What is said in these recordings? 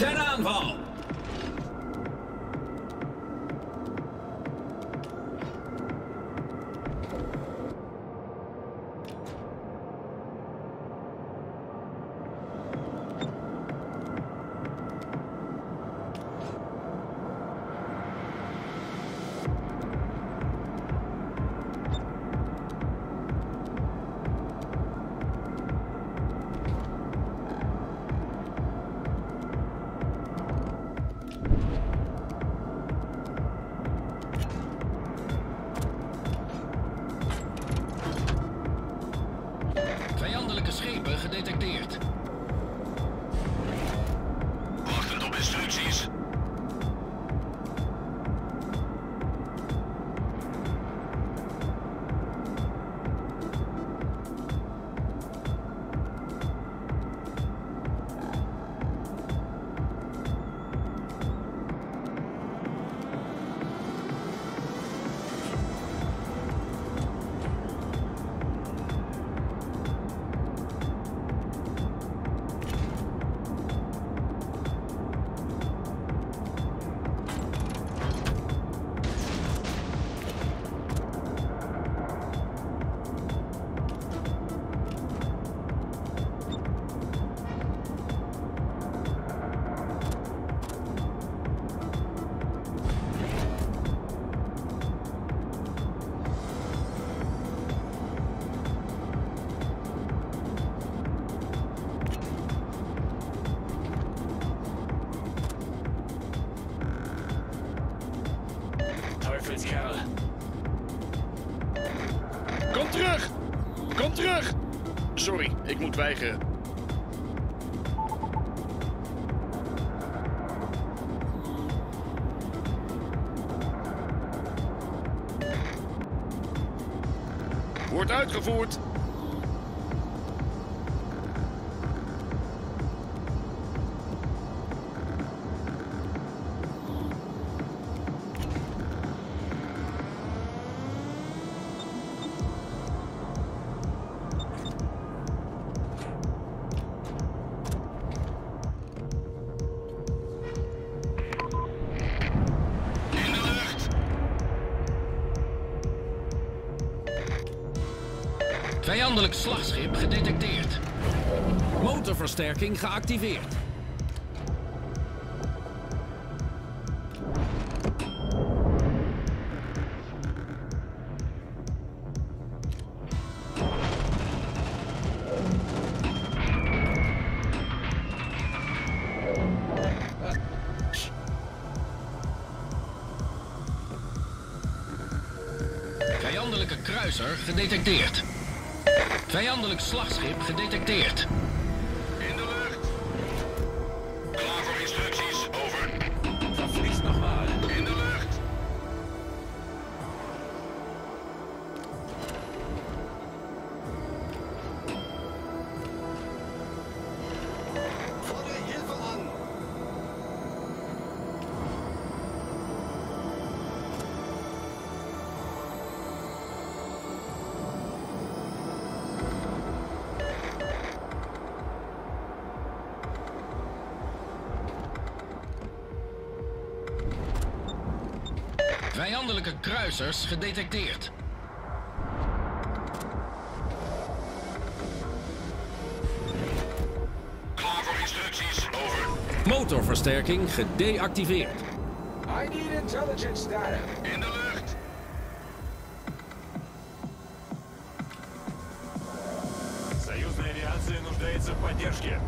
ten aanval. Schepen gedetecteerd. Wachtend op instructies. Kerel. Kom terug! Kom terug! Sorry, ik moet weigeren. Wordt uitgevoerd. Vijandelijk slagschip gedetecteerd. Motorversterking geactiveerd. Vijandelijke kruiser gedetecteerd. Vijandelijk slagschip gedetecteerd. In de lucht. Klaar voor instructies, over. Dat vliegt nog maar. In de lucht. Voor de Hilfe aan. Vijandelijke kruisers gedetecteerd. Klaar voor instructies, over. Motorversterking gedeactiveerd. I need intelligence data. In de lucht. Союзная авиация нуждается в поддержке.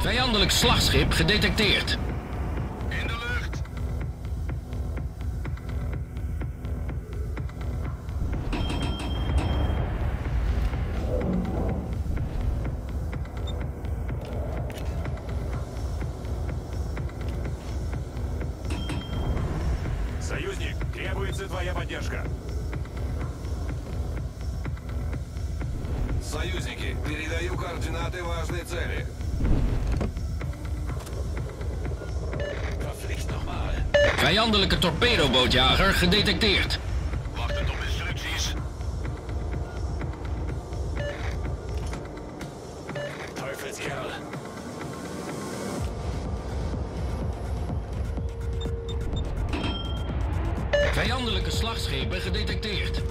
Vijandelijk slagschip gedetecteerd. In de lucht. Требуется твоя поддержка. Союзники, передаю координаты важной цели. Vijandelijke torpedobootjager gedetecteerd. Wachtend op instructies. Perfect, Carol. Vijandelijke slagschepen gedetecteerd.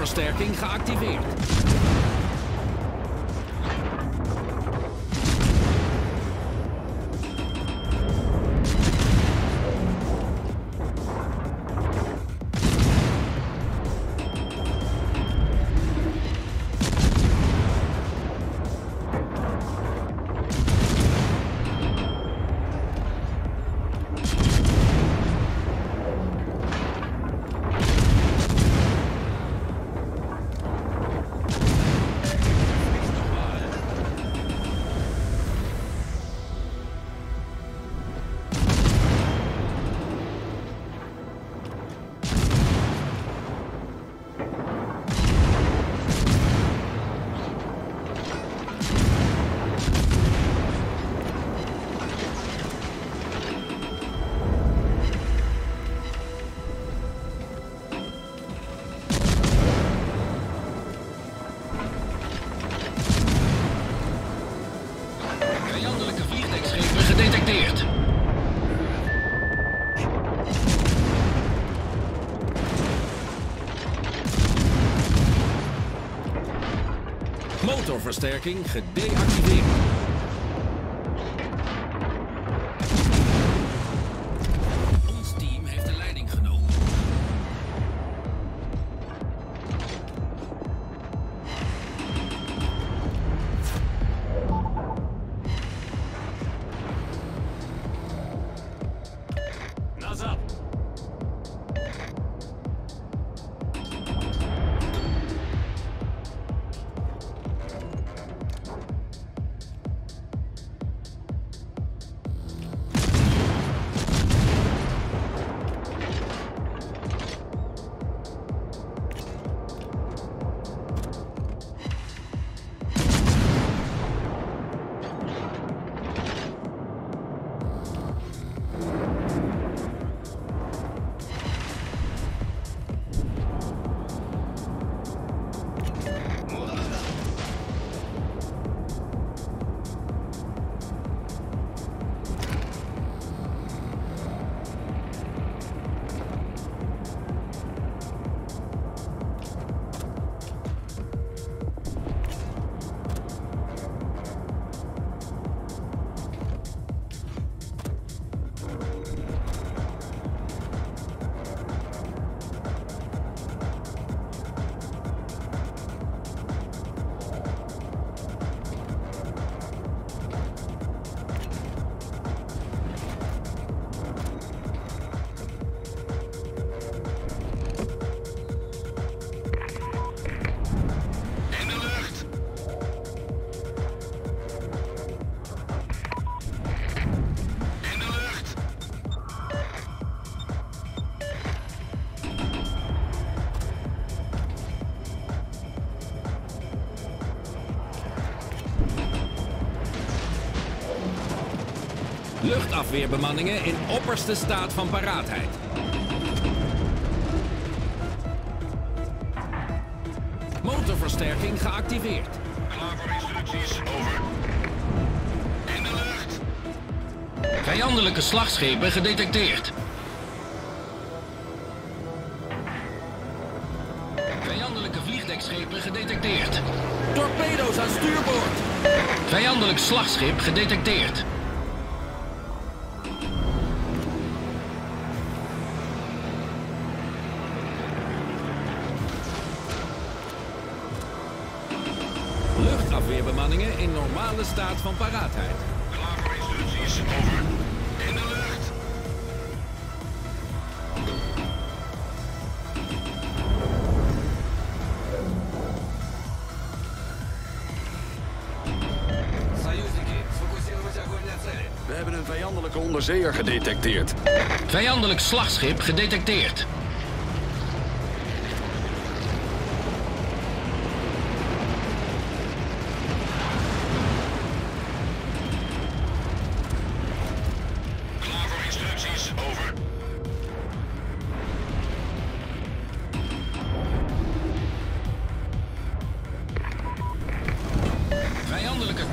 Motorversterking geactiveerd. Motorversterking gedeactiveerd. Luchtafweerbemanningen in opperste staat van paraatheid. Motorversterking geactiveerd. Klaar voor instructies, over. In de lucht! Vijandelijke slagschepen gedetecteerd. Vijandelijke vliegdekschepen gedetecteerd. Torpedo's aan stuurboord. Vijandelijk slagschip gedetecteerd. Luchtafweerbemanningen in normale staat van paraatheid. Klaar voor instructies, over. In de lucht. We hebben een vijandelijke onderzeeër gedetecteerd. Vijandelijk slagschip gedetecteerd.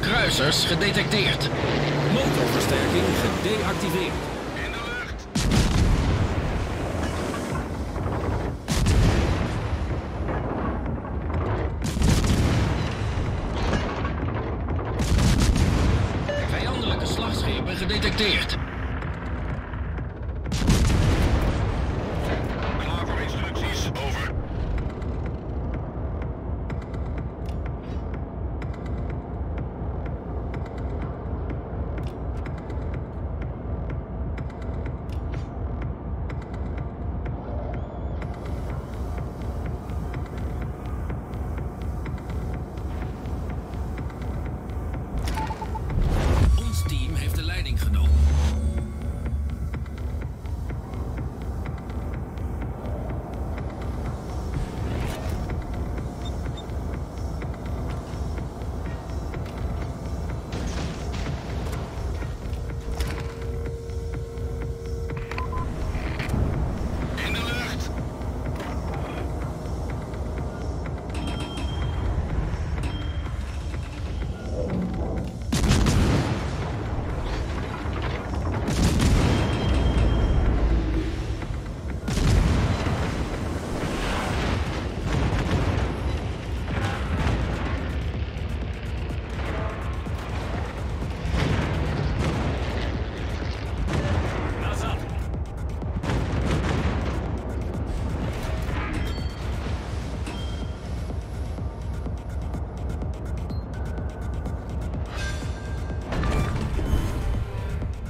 Kruisers gedetecteerd. Motorversterking gedeactiveerd. In de lucht. Vijandelijke slagschepen gedetecteerd. Klaar voor instructies, over.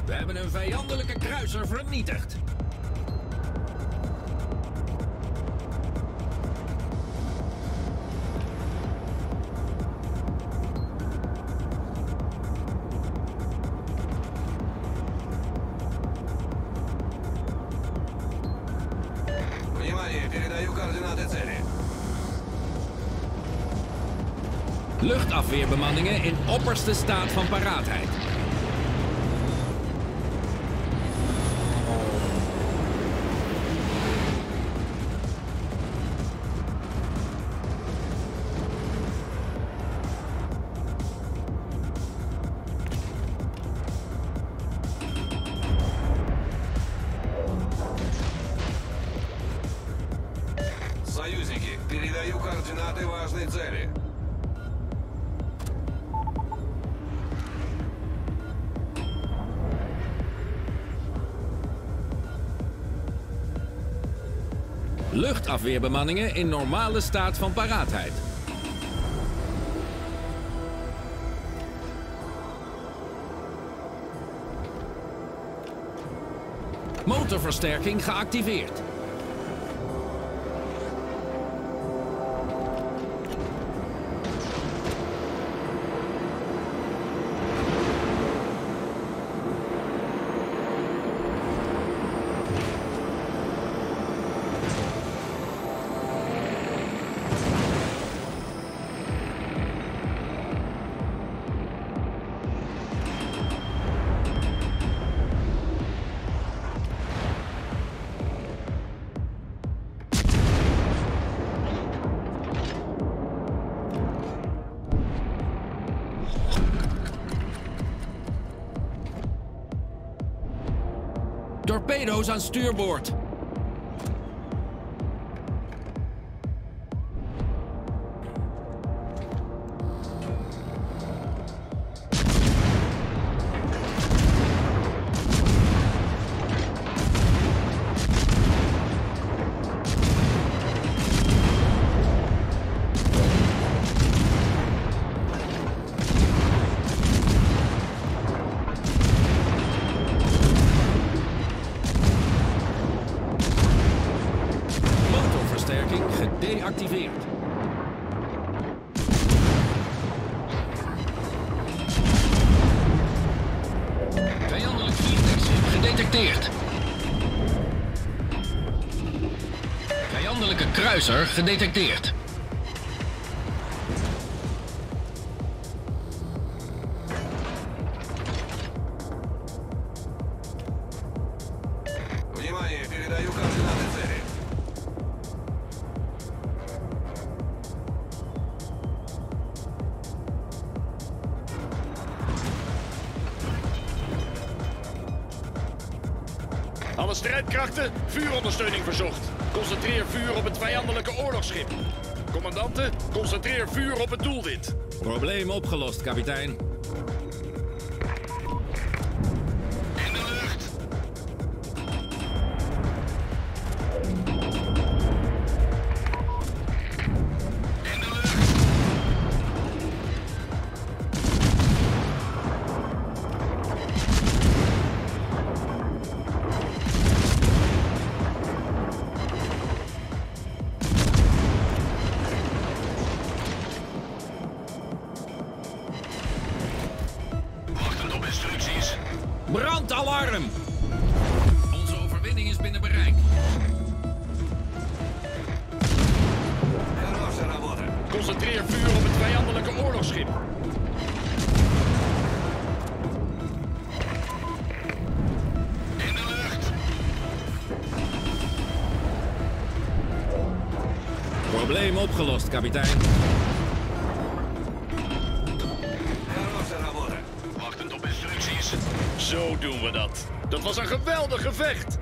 We hebben een vijandelijke kruiser vernietigd. Luchtafweerbemanningen in opperste staat van paraatheid. Союзники, передаю координаты важной цели. Luchtafweerbemanningen in normale staat van paraatheid. Motorversterking geactiveerd. torpedo's aan stuurboord. Gedeactiveerd. Vijandelijk vliegdekschip gedetecteerd. Vijandelijke kruiser gedetecteerd. Alle strijdkrachten, vuurondersteuning verzocht. Concentreer vuur op het vijandelijke oorlogsschip. Commandanten, concentreer vuur op het doelwit. Probleem opgelost, kapitein. In de lucht. In de lucht. Brandalarm! Onze overwinning is binnen bereik. Concentreer vuur op het vijandelijke oorlogsschip. In de lucht! Probleem opgelost, kapitein. Zo doen we dat. Dat was een geweldig gevecht.